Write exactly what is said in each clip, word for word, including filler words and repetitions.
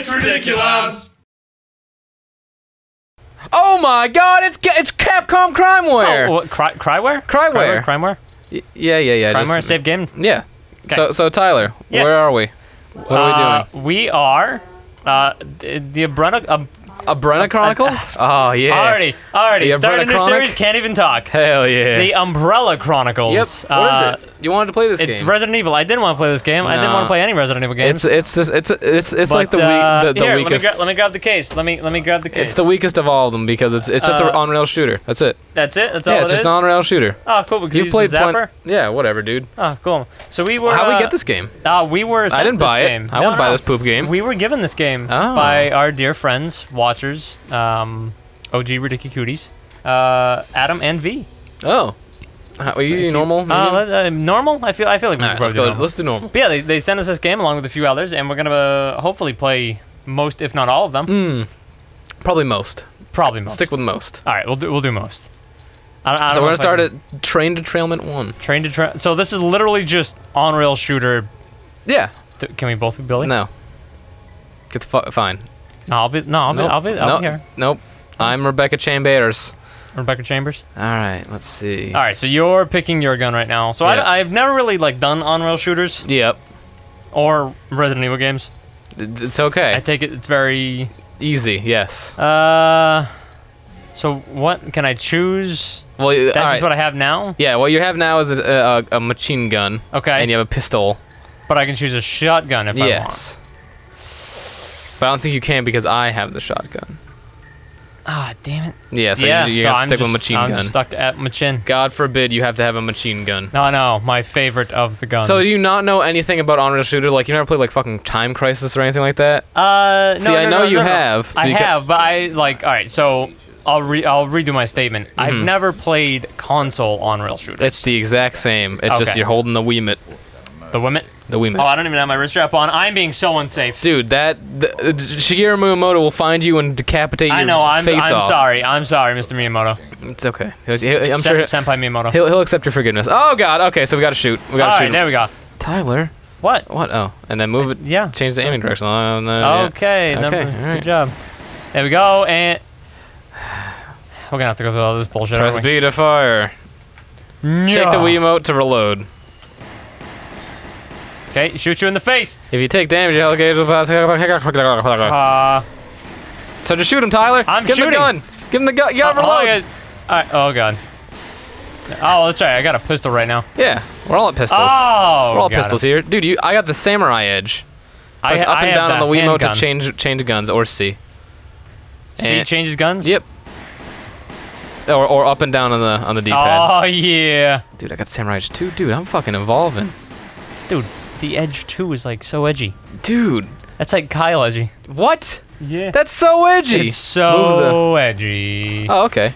It's ridiculous. Oh my God! It's it's Capcom Crimeware. Oh, what, cry, cryware? Cryware. Cryware. Crimeware. Y yeah, yeah, yeah. Crimeware. Just, save game. Yeah. Okay. So, so Tyler, yes. where are we? What are uh, we doing? We are uh, the, the Umbrella um, Umbrella Chronicles. Uh, oh yeah. Already, already. Starting new series. Can't even talk. Hell yeah. The Umbrella Chronicles. Yep. Uh, what is it? You wanted to play this it's game. It's Resident Evil. I didn't want to play this game. No. I didn't want to play any Resident Evil games. It's it's just, it's it's it's but, like the, uh, weak, the, the here, weakest. Let me, let me grab the case. Let me let me grab the case. It's the weakest of all of them because it's it's just uh, an on-rail shooter. That's it. That's it. That's all yeah, it is. Yeah, it's just an on-rail shooter. Oh, cool. But could you use the Zapper? Yeah, whatever, dude. Oh, cool. So we were. How uh, we get this game? Uh, we were. I didn't buy this it. Game. I no, wouldn't no, buy no. this poop game. We were given this game oh. by our dear friends, watchers, um, O G Ridiculous Cooties, uh, Adam and V. Oh. How, are you Thank normal? You. Uh, uh, normal? I feel I feel like we right, let's, do go, normal. let's do normal. But yeah, they, they sent us this game along with a few others, and we're going to uh, hopefully play most, if not all of them. Mm. Probably most. Probably most. Stick with most. All right, we'll do, we'll do most. I, I so we're going to start can... at Train to Trailment one. Train to Trailment. So this is literally just on-rail shooter. Yeah. Th can we both be Billy? No. It's fine. No, I'll be, no, I'll nope. be, I'll be, I'll nope. be here. Nope. I'm Rebecca Chambers. Rebecca Chambers. All right, let's see. All right, so you're picking your gun right now. So yeah. I, I've never really like done on-rail shooters. Yep. Or Resident Evil games. It's okay. I take it. It's very easy. Yes. Uh. So what can I choose? Well, that's right. just what I have now. Yeah. What you have now is a, a, a machine gun. Okay. And you have a pistol. But I can choose a shotgun if yes. I want. Yes. But I don't think you can because I have the shotgun. Ah, oh, damn it. Yeah, so yeah. you, you so have to I'm stick just, with machine I'm gun. I'm stuck at machine. God forbid you have to have a machine gun. No, no, my favorite of the guns. So do you not know anything about on-rail shooter? Like, you never played, like, fucking Time Crisis or anything like that? Uh, no, See, no, I know no, no, you no, no. have. I have, but I, like, alright, so I'll re I'll redo my statement. Mm-hmm. I've never played console on-rail shooters. It's the exact same. It's okay. just you're holding the Wiimote. The Wiimote? The Wiimote. Oh, I don't even have my wrist strap on. I'm being so unsafe. Dude, that... The, uh, Shigeru Miyamoto will find you and decapitate your face off. I know, I'm, I'm sorry. I'm sorry, Mister Miyamoto. It's okay. He'll, I'm Sen sure Senpai Miyamoto. He'll, he'll accept your forgiveness. Oh, God. Okay, so we gotta shoot. We gotta All shoot. Alright, there we go. Tyler. What? What? Oh. And then move it. Yeah. Change the aiming direction. Oh, no, okay. Yeah. Okay. Good right. job. There we go, and... We're gonna have to go through all this bullshit, Press B to fire. Yeah. Shake the Wiimote to reload. Okay, shoot you in the face. If you take damage, you'll get... Uh, so just shoot him, Tyler. I'm Give shooting. Give him the gun. Give him the gun. You gotta reload. All right. Oh, God. Oh, that's right. I got a pistol right now. Yeah, we're all at pistols. Oh, We're all pistols it. here. Dude, you, I got the Samurai Edge. Press I up and I down on the Wiimote to change, change guns, or C. C and changes guns? Yep. Or, or up and down on the, on the D-pad. Oh, yeah. Dude, I got Samurai Edge too. Dude, I'm fucking evolving. Dude. The Edge two is like so edgy. Dude. That's like Kyle edgy. What? Yeah. That's so edgy. It's so the... edgy. Oh, okay.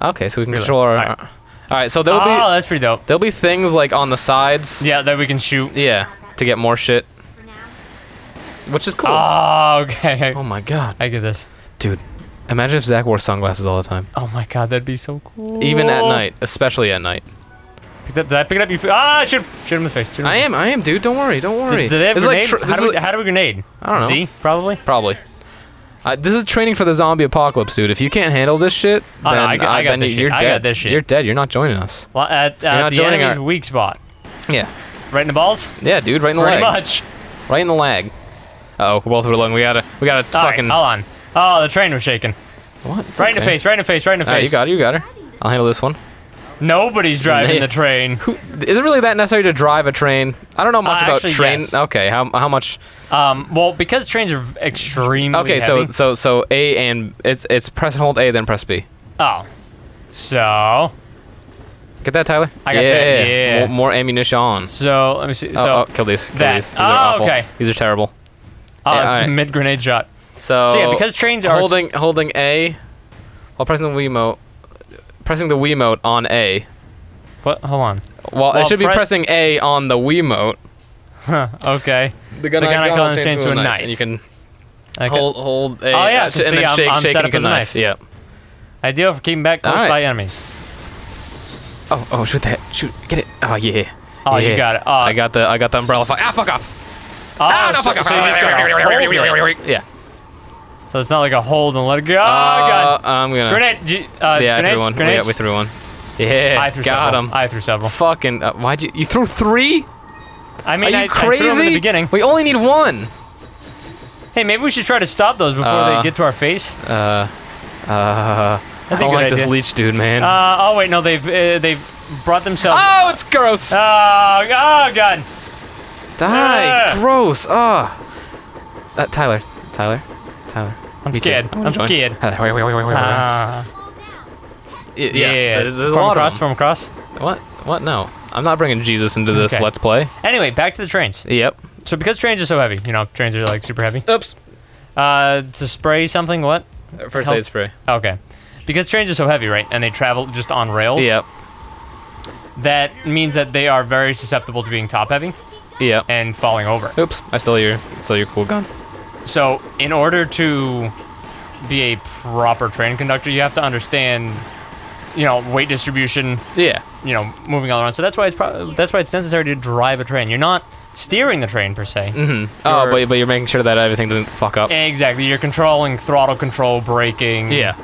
Okay, so we can really? control our... All right, All right so there'll oh, be... Oh, that's pretty dope. There'll be things like on the sides. Yeah, that we can shoot. Yeah, to get more shit. Which is cool. Oh, okay. Oh my God. I get this. Dude, imagine if Zach wore sunglasses all the time. Oh my God, that'd be so cool. Even at night, especially at night. Did I pick it up? You ah, shoot! Shoot him in the face. Him I am, I am, dude. Don't worry, don't worry. Did, did they have grenade? Like how, do we, how do we grenade? I don't know. Z, probably. Probably. Uh, this is training for the zombie apocalypse, dude. If you can't handle this shit, oh, then, no, I, uh, I, got then this shit. You're dead. I got this shit. You're dead. You're not joining us. Well, at, uh, you're not the joining enemy's our... weak spot. Yeah. Right in the balls. Yeah, dude. Right in the Pretty lag. Pretty much. Right in the lag. Uh oh, we're both alone. We gotta, we gotta All fucking. Right, hold on. Oh, the train was shaking. What? It's right okay. in the face. Right in the face. Right in the face. All right, you got her. You got her. I'll handle this one. Nobody's driving they, the train. Who, is it really that necessary to drive a train? I don't know much uh, about actually, train. Yes. Okay, how how much? Um, well, because trains are extremely. Okay, heavy. so so so A and it's it's press and hold A, then press B. Oh, so get that, Tyler. I got yeah. that. Yeah, more, more ammunition. So let me see. So oh, oh, kill these. Kill that. These. These oh, are awful. okay. These are terrible. Uh, yeah, right. Mid grenade shot. So, so yeah, because trains are holding holding A while pressing the Wiimote. Pressing the Wiimote on A. What? Hold on. Well, well it should pre be pressing A on the Wiimote. Huh, okay. The gun icon is changed to a knife. knife. And you can I hold, hold A. Oh, yeah. And see, then I'm, shake, I'm shake set up as a knife. knife. Yep. Ideal for keeping back close right. by enemies. Oh, oh, shoot that. Shoot. Get it. Oh, yeah. Oh, yeah. you got it. Uh, I got the I got the umbrella. Fuck. Ah, fuck off. Oh, no, fuck off. Yeah. So it's not like a hold and let it go. Oh, God. I'm gonna. Grenade. Uh, yeah, I threw one. Yeah, we threw one. Yeah, I threw got several. him. I threw several. Fucking, uh, why'd you, you threw three? I mean, Are you I, crazy? I threw them in the beginning. We only need one. Hey, maybe we should try to stop those before uh, they get to our face. Uh, uh, I don't like idea. this leech dude, man. Uh, oh wait, no, they've, uh, they've brought themselves. Oh, it's gross. Oh, oh God. Die, uh. gross, ah. Oh. Uh, Tyler, Tyler, Tyler. I'm Me scared, I'm, I'm scared. Tyler, wait, wait, wait, wait, wait. Uh. Yeah, yeah, yeah, there's, there's a lot across, of them. From across? What? What? No. I'm not bringing Jesus into this okay. Let's Play. Anyway, back to the trains. Yep. So because trains are so heavy, you know, trains are like super heavy. Oops. Uh, to spray something, what? First Health? aid spray. Okay. Because trains are so heavy, right, and they travel just on rails. Yep. That means that they are very susceptible to being top heavy. Yep. And falling over. Oops. I stole your, stole your cool gun. So in order to be a proper train conductor, you have to understand, you know, weight distribution. Yeah. You know, moving all around. So that's why it's pro that's why it's necessary to drive a train. You're not steering the train per se. Mm-hmm. Oh, but but you're making sure that everything doesn't fuck up. Exactly. You're controlling throttle control, braking. Yeah.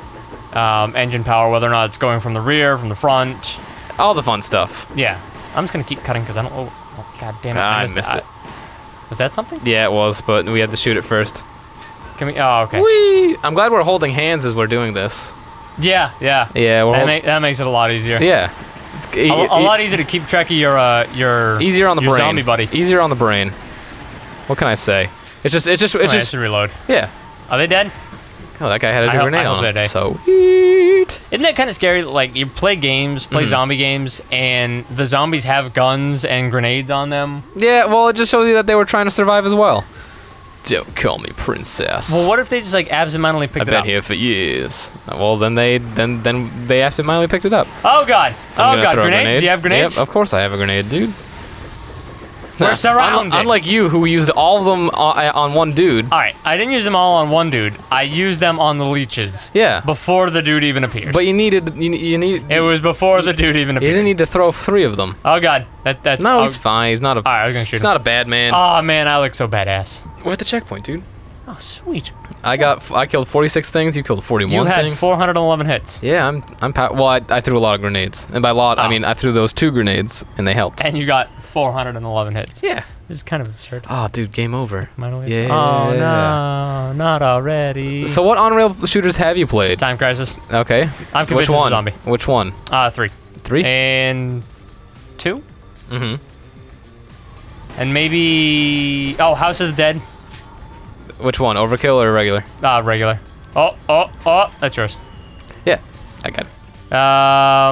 Um, engine power, whether or not it's going from the rear, from the front. All the fun stuff. Yeah. I'm just gonna keep cutting because I don't. Oh, oh God damn it! Ah, I missed, I missed it. it. Was that something? Yeah, it was, but we had to shoot it first. Can we? Oh, okay. Whee! I'm glad we're holding hands as we're doing this. Yeah, yeah, yeah. Well, that, make, that makes it a lot easier. Yeah, it's, e a, a lot easier to keep track of your uh, your easier on the your brain, zombie buddy. Easier on the brain. What can I say? It's just, it's just, it's just. To reload. Yeah. Are they dead? Oh, that guy had a I grenade hope, on. I hope so sweet. Isn't that kind of scary? Like you play games, play mm-hmm. zombie games, and the zombies have guns and grenades on them. Yeah. Well, it just shows you that they were trying to survive as well. Don't call me princess. Well, what if they just like absentmindedly picked I've it up? I've been here for years. Well, then they then then they absentmindedly picked it up. Oh God! I'm oh God! Grenades? Grenade. Do you have grenades? Yep, of course I have a grenade, dude. We're nah, surrounded. Un unlike you, who used all of them on, on one dude. All right, I didn't use them all on one dude. I used them on the leeches. Yeah. Before the dude even appeared. But you needed you, you need. It was before you, the dude even appeared. You didn't need to throw three of them. Oh God! That that's. No, oh, it's fine. He's not a. All right, I was gonna shoot. He's him. not a bad man. Oh man, I look so badass. We're at the checkpoint, dude. Oh, sweet. I got, I killed forty-six things. You killed forty-one things. You had four hundred eleven hits. Yeah, I'm, I'm. Pa well, I, I threw a lot of grenades, and by lot, oh. I mean I threw those two grenades, and they helped. And you got four hundred eleven hits. Yeah. This is kind of absurd. Oh, dude, game over. Yeah. Oh no, not already. So, what on-rail shooters have you played? Time Crisis. Okay. I'm convinced it's a zombie. Which one? Uh, three. Three. And two. Mm-hmm. And maybe oh, House of the Dead. Which one, overkill or regular? Ah, uh, regular. Oh, oh, oh, that's yours. Yeah, I got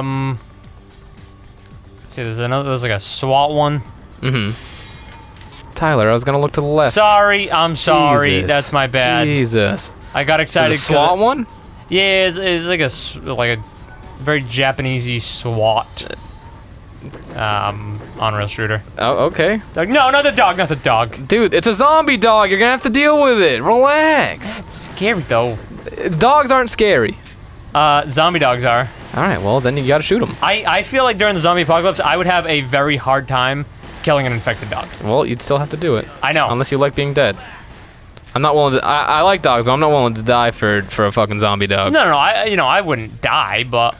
it. Um, let's see, there's another, there's like a SWAT one. Mm-hmm. Tyler, I was gonna look to the left. Sorry, I'm sorry, Jesus. That's my bad. Jesus. I got excited. There's a SWAT it, one? Yeah, it's, it's like a, like a very Japanesey SWAT. Um, on-rail shooter. Oh, okay. Like, no, not the dog, not the dog. Dude, it's a zombie dog. You're gonna have to deal with it. Relax. It's scary though. Dogs aren't scary. Uh, zombie dogs are. All right, well then you gotta shoot them. I I feel like during the zombie apocalypse, I would have a very hard time killing an infected dog. Well, you'd still have to do it. I know. Unless you like being dead. I'm not willing to. I I like dogs, but I'm not willing to die for for a fucking zombie dog. No, no, no I you know I wouldn't die, but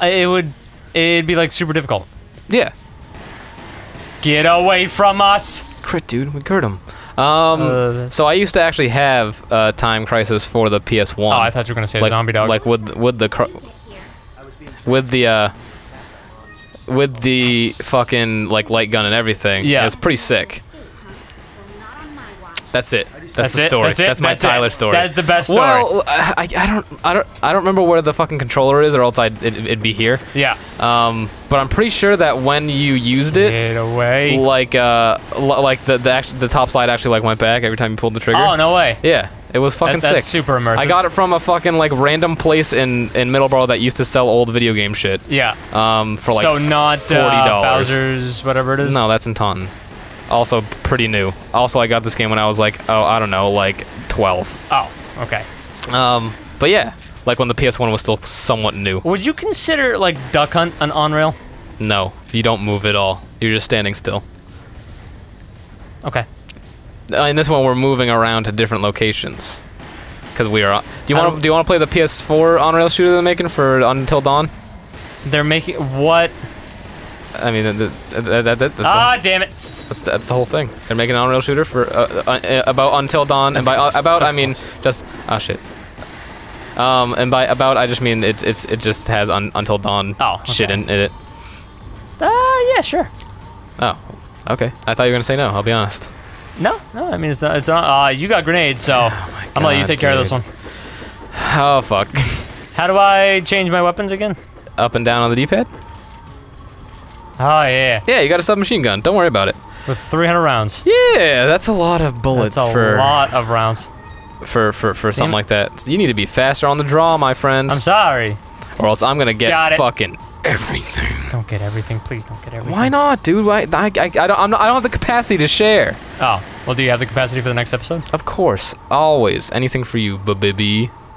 it would. It'd be like super difficult. Yeah. Get away from us! Crit, dude. We crit him. Um, uh, so I used to actually have uh, Time Crisis for the P S one. Oh, I thought you were gonna say like, zombie dog. Like with with the cr with the uh, with the fucking like light gun and everything. Yeah, it's pretty sick. That's it. That's, That's the it? story. That's, That's my That's Tyler it. story. That's the best story. Well, I, I don't, I don't, I don't remember where the fucking controller is, or else I'd, it, it'd be here. Yeah. Um, but I'm pretty sure that when you used it, Get away. like, uh, like the the, actual, the top slide actually like went back every time you pulled the trigger. Oh no way. Yeah. It was fucking that, that's sick. Super immersive. I got it from a fucking like random place in in Middleborough that used to sell old video game shit. Yeah. Um, for like so not forty dollars. Uh, Bowser's whatever it is. No, that's in Taunton. Also pretty new. Also, I got this game when I was like, oh, I don't know, like twelve. Oh, okay. Um, but yeah, like when the P S one was still somewhat new. Would you consider like Duck Hunt an on-rail? No, you don't move at all. You're just standing still. Okay. Uh, in this one, we're moving around to different locations because we are. Do you want to do you want to play the P S four Unreal Shooter they're making for Until Dawn? They're making what? I mean, that that that. Ah, damn it! That's that's the whole thing. They're making an Unreal Shooter for uh, uh, uh, about Until Dawn, and by uh, about I mean just ah oh, shit. Um, and by about I just mean it's it's it just has un, Until Dawn oh, okay. shit in it. Uh, yeah, sure. Oh, okay. I thought you were gonna say no. I'll be honest. No, no. I mean, it's not. It's not. Uh, you got grenades, so oh God, I'm gonna let you take dude. care of this one. Oh fuck. How do I change my weapons again? Up and down on the D-pad. Oh yeah. Yeah, you got a submachine gun. Don't worry about it. With three hundred rounds. Yeah, that's a lot of bullets. That's a for, lot of rounds. For for for something Damn. like that, you need to be faster on the draw, my friend. I'm sorry. Or else I'm gonna get fucking everything. Don't get everything, please. Don't get everything. Why not, dude? Why? I I, I don't I'm not, I don't have the capacity to share. Oh well, do you have the capacity for the next episode? Of course, always. Anything for you, baby.